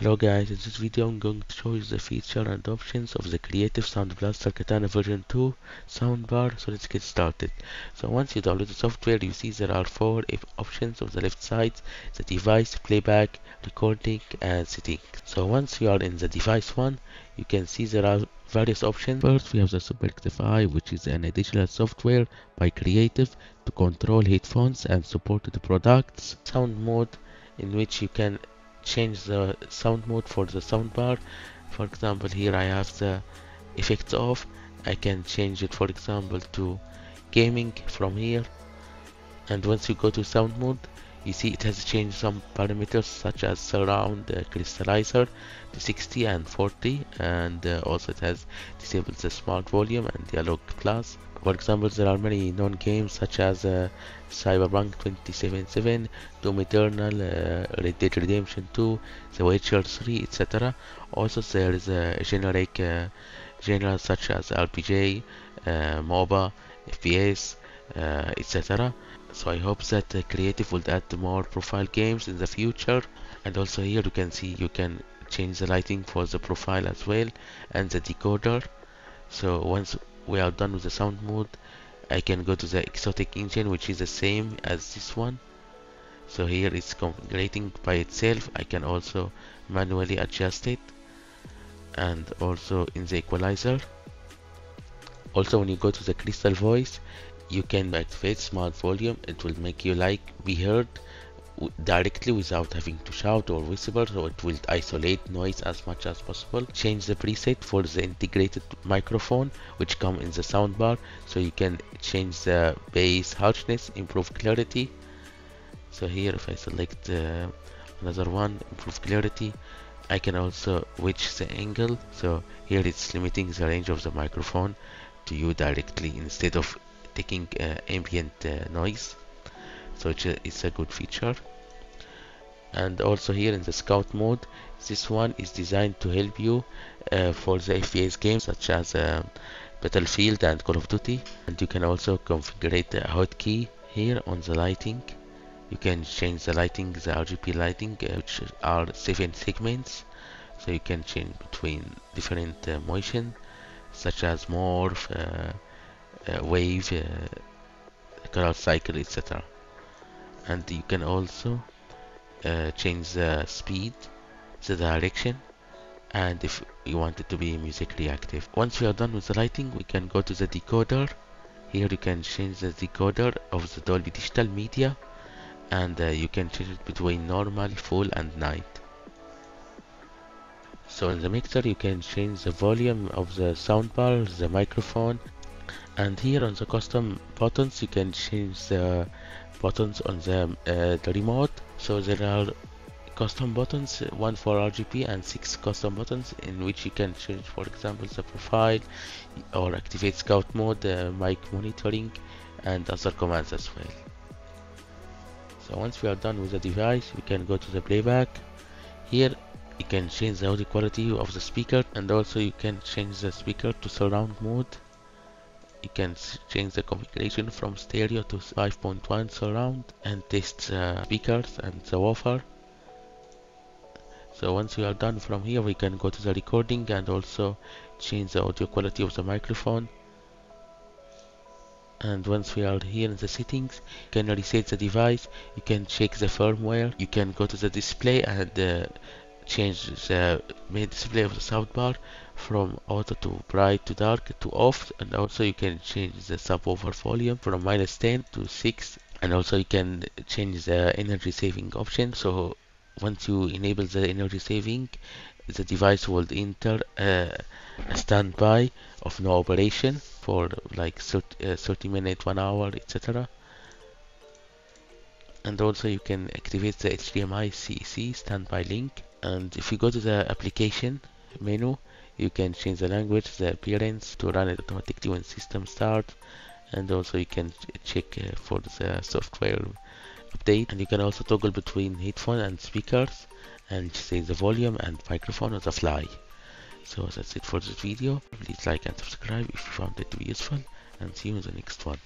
Hello guys, in this video I'm going to show you the feature and options of the Creative Sound Blaster Katana version 2 soundbar, so let's get started. So once you download the software, you see there are four options on the left side: the device, playback, recording and settings. So once you are in the device one, you can see there are various options. First we have the SuperX-Fi, which is an additional software by Creative to control headphones and supported products. Sound mode, in which you can change the sound mode for the soundbar. For example, here I have the effects off. I can change it, for example, to gaming from here, and once you go to sound mode, you see it has changed some parameters such as surround, crystallizer to 60 and 40, and also it has disabled the smart volume and dialogue class. For example, there are many known games such as Cyberpunk 2077, Doom Eternal, Red Dead Redemption 2, The Witcher 3, etc. Also there is a generic genres such as RPG, MOBA, FPS, etc. So I hope that Creative will add more profile games in the future. And also here you can see you can change the lighting for the profile as well, and the decoder. So once we are done with the sound mode, I can go to the exotic engine, which is the same as this one. So here it's configurating by itself. I can also manually adjust it, and also in the equalizer. Also when you go to the crystal voice, you can activate smart volume. It will make you be heard directly without having to shout or whisper, so it will isolate noise as much as possible. Change the preset for the integrated microphone, which come in the soundbar, so you can change the bass harshness, improve clarity. So here if I select another one, improve clarity, I can also switch the angle. So here it's limiting the range of the microphone to you directly instead of taking ambient noise. So it's a good feature. And also here in the scout mode, this one is designed to help you for the FPS games such as Battlefield and Call of Duty. And you can also configure the hotkey here on the lighting. You can change the lighting, the RGB lighting, which are 7 segments. So you can change between different motion such as morph, wave, color cycle, etc. And you can also change the speed, the direction, and if you want it to be music reactive. Once we are done with the lighting, we can go to the decoder. Here you can change the decoder of the Dolby Digital media, and you can change it between normal, full and night. So in the mixer you can change the volume of the soundbar, the microphone, and here on the custom buttons you can change the buttons on the remote. So there are custom buttons, one for RGB and 6 custom buttons, in which you can change, for example, the profile or activate scout mode, mic monitoring and other commands as well. So once we are done with the device, we can go to the playback. Here you can change the audio quality of the speaker, and also you can change the speaker to surround mode. You can change the configuration from stereo to 5.1 surround, and test speakers and the woofer. So once we are done from here, we can go to the recording and also change the audio quality of the microphone. And once we are here in the settings, you can reset the device, you can check the firmware, you can go to the display and change the main display of the soundbar from auto to bright to dark to off. And also you can change the subwoofer volume from -10 to 6, and also you can change the energy saving option. So once you enable the energy saving, the device will enter a standby of no operation for like 30 minutes, 1 hour, etc. And also you can activate the HDMI CC standby link. And if you go to the application menu, you can change the language, the appearance to run it automatically when system starts. And also you can check for the software update. And you can also toggle between headphone and speakers and say the volume and microphone on the fly. So that's it for this video. Please like and subscribe if you found it to be useful, and see you in the next one.